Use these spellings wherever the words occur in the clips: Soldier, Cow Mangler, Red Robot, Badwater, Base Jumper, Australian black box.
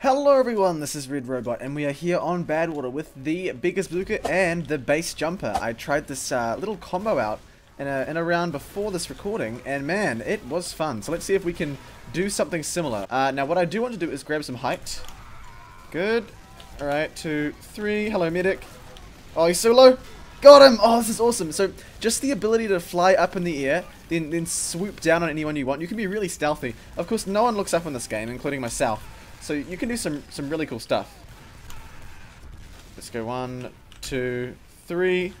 Hello everyone, this is Red Robot and we are here on Badwater with the biggest bazooka and the base jumper. I tried this little combo out in a round before this recording and man, it was fun. So let's see if we can do something similar. Now what I do want to do is grab some height. Good. Alright, 2, 3. Hello medic. Oh, he's so low. Got him! Oh, this is awesome. So just the ability to fly up in the air, then swoop down on anyone you want. You can be really stealthy. Of course, no one looks up in this game, including myself. So you can do some really cool stuff. Let's go 1, 2, 3.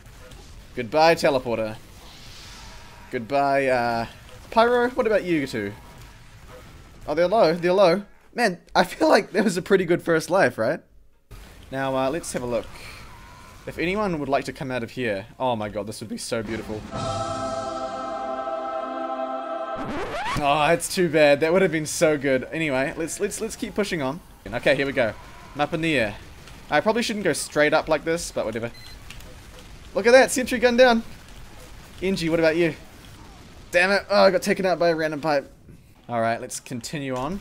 Goodbye, teleporter. Goodbye, Pyro. What about you two? Oh, they're low. They're low. Man, I feel like that was a pretty good first life, right? Now, let's have a look. If anyone would like to come out of here. Oh my god, this would be so beautiful. Oh, it's too bad. That would have been so good. Anyway, let's keep pushing on. Okay, here we go. I'm up in the air. I probably shouldn't go straight up like this, but whatever. Look at that! Sentry gun down! NG, what about you? Damn it! Oh, I got taken out by a random pipe. Alright, let's continue on.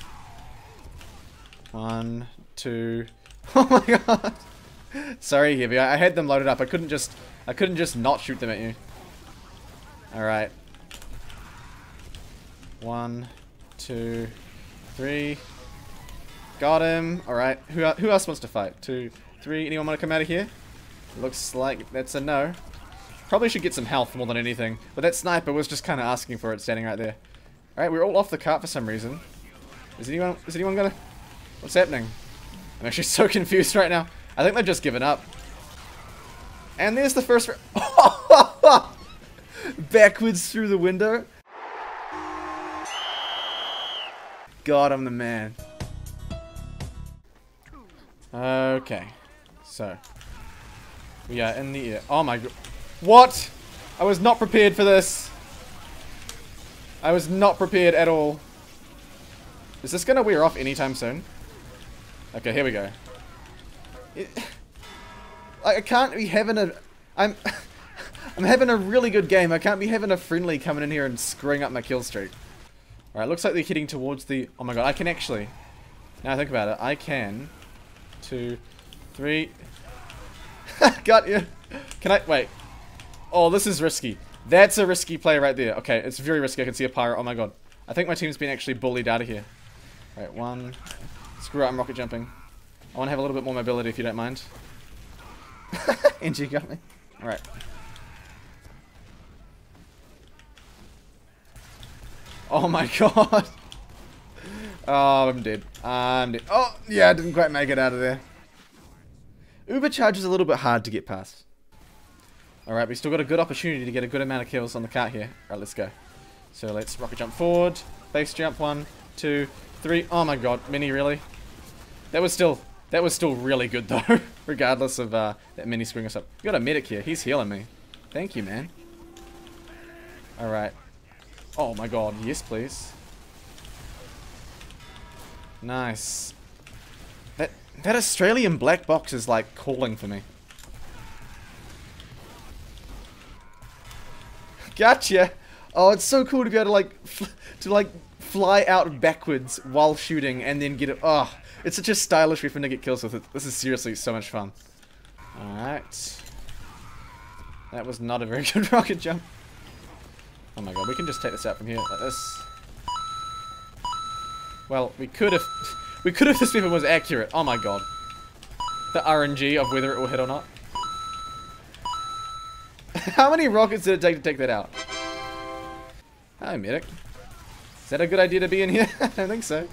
1, 2... Oh my god! Sorry, Heavy. I had them loaded up. I couldn't just not shoot them at you. Alright. 1, 2, 3. Got him. Alright. Who else wants to fight? 2, 3. Anyone want to come out of here? Looks like that's a no. Probably should get some health more than anything. But that sniper was just kind of asking for it standing right there. Alright, we're all off the cart for some reason. Is anyone gonna... What's happening? I'm actually so confused right now. I think they've just given up. And there's the first... Backwards through the window. God, I'm the man. Okay. So. We are in the air. Oh my god. What? I was not prepared for this. I was not prepared at all. Is this going to wear off anytime soon? Okay, here we go. I can't be having a... I'm having a really good game. I can't be having a friendly coming in here and screwing up my kill streak. Alright, looks like they're heading towards the... Oh my god, I can actually... Now I think about it, I can... 2, 3... Got you! Can I... Wait. Oh, this is risky. That's a risky play right there. Okay, it's very risky. I can see a pyro. Oh my god. I think my team's been actually bullied out of here. Alright, 1... Screw it, I'm rocket jumping. I want to have a little bit more mobility if you don't mind. NG got me. Alright. Oh my god. Oh, I'm dead. I'm dead. Oh, yeah, I didn't quite make it out of there. Uber charge is a little bit hard to get past. Alright, we still got a good opportunity to get a good amount of kills on the cart here. Alright, let's go. So let's rocket jump forward. Base jump. 1, 2, 3. Oh my god, mini really. That was still really good though. Regardless of that mini screwing us up. We got a medic here. He's healing me. Thank you, man. Alright. Oh my god, yes please. Nice. That Australian black box is like calling for me. Gotcha! Oh, it's so cool to be able to like fly out backwards while shooting and then get it. Oh, it's such a stylish weapon to get kills with it. This is seriously so much fun. Alright. That was not a very good rocket jump. Oh my god, we can just take this out from here like this. Well, we could if this weapon was accurate. Oh my god. The RNG of whether it will hit or not. How many rockets did it take to take that out? Hi, medic. Is that a good idea to be in here? I don't think so.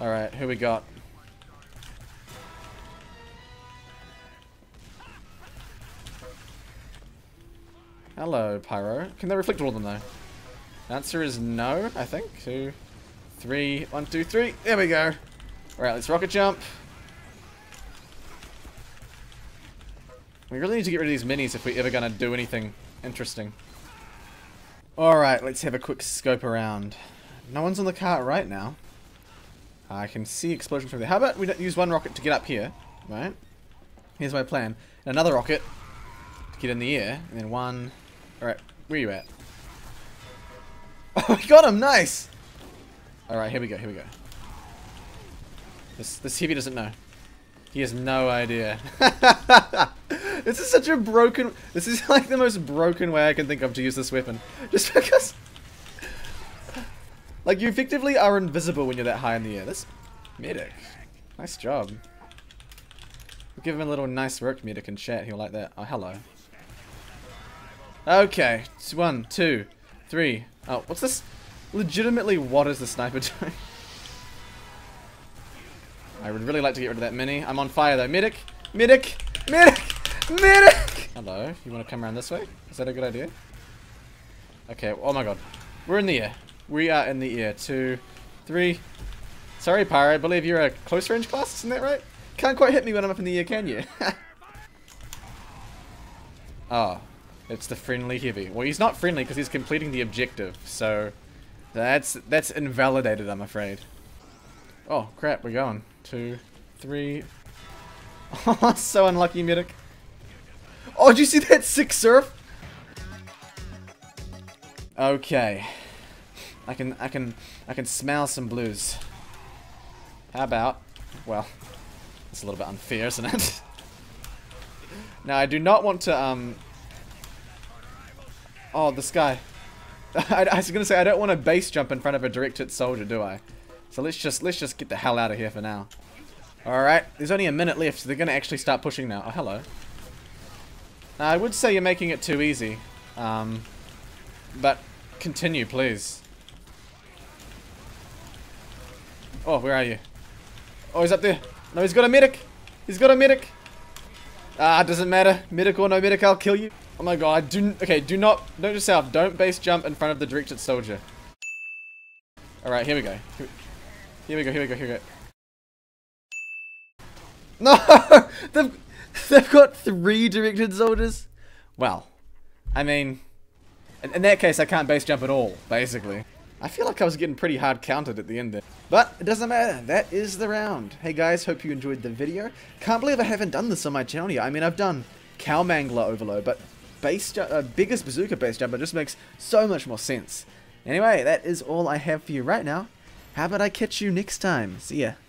Alright, who we got? Hello, Pyro. Can they reflect all of them, though? Answer is no, I think. 2, 3. 1, 2, 3. There we go. Alright, let's rocket jump. We really need to get rid of these minis if we're ever going to do anything interesting. Alright, let's have a quick scope around. No one's on the cart right now. I can see explosion from there. How about we use one rocket to get up here, right? Here's my plan. And another rocket to get in the air. And then one... Alright, where are you at? Oh, we got him! Nice! Alright, here we go, here we go. This hippie doesn't know. He has no idea. This is such a broken... This is like the most broken way I can think of to use this weapon. Just because... Like, you effectively are invisible when you're that high in the air. That's... Medic. Nice job. We'll give him a little nice work, Medic, in chat. He'll like that. Oh, hello. Okay. It's 1, 2, 3. Oh, what's this? Legitimately, what is the sniper doing? I would really like to get rid of that mini. I'm on fire though. Medic! Medic! Medic! Medic! Hello, you want to come around this way? Is that a good idea? Okay, oh my god. We're in the air. We are in the air. 2, 3. Sorry, Pyro, I believe you're a close range class, isn't that right? Can't quite hit me when I'm up in the air, can you? Oh, it's the friendly heavy. Well, he's not friendly because he's completing the objective, so... That's invalidated, I'm afraid. Oh, crap, we're going. 2, 3. Oh, so unlucky, Medic. Oh, did you see that sick surf? Okay. I can smell some blues. How about... Well, it's a little bit unfair, isn't it? Now, I do not want to, Oh, this guy. I was gonna say, I don't want to base jump in front of a direct hit soldier, do I? So let's just get the hell out of here for now. Alright, there's only a minute left, so they're gonna actually start pushing now. Oh, hello. Now, I would say you're making it too easy. But continue, please. Oh, where are you? Oh, he's up there. No, he's got a medic. He's got a medic. Ah, doesn't matter. Medic or no medic, I'll kill you. Oh my god, do not, note yourself, don't base jump in front of the directed soldier. Alright, here we go. Here we go. No! They've got 3 directed soldiers? Well, I mean, in that case I can't base jump at all, basically. I feel like I was getting pretty hard countered at the end there. But it doesn't matter, that is the round. Hey guys, hope you enjoyed the video. Can't believe I haven't done this on my channel yet. I mean, I've done Cow Mangler overload, but biggest bazooka base jumper just makes so much more sense. Anyway, that is all I have for you right now. How about I catch you next time? See ya.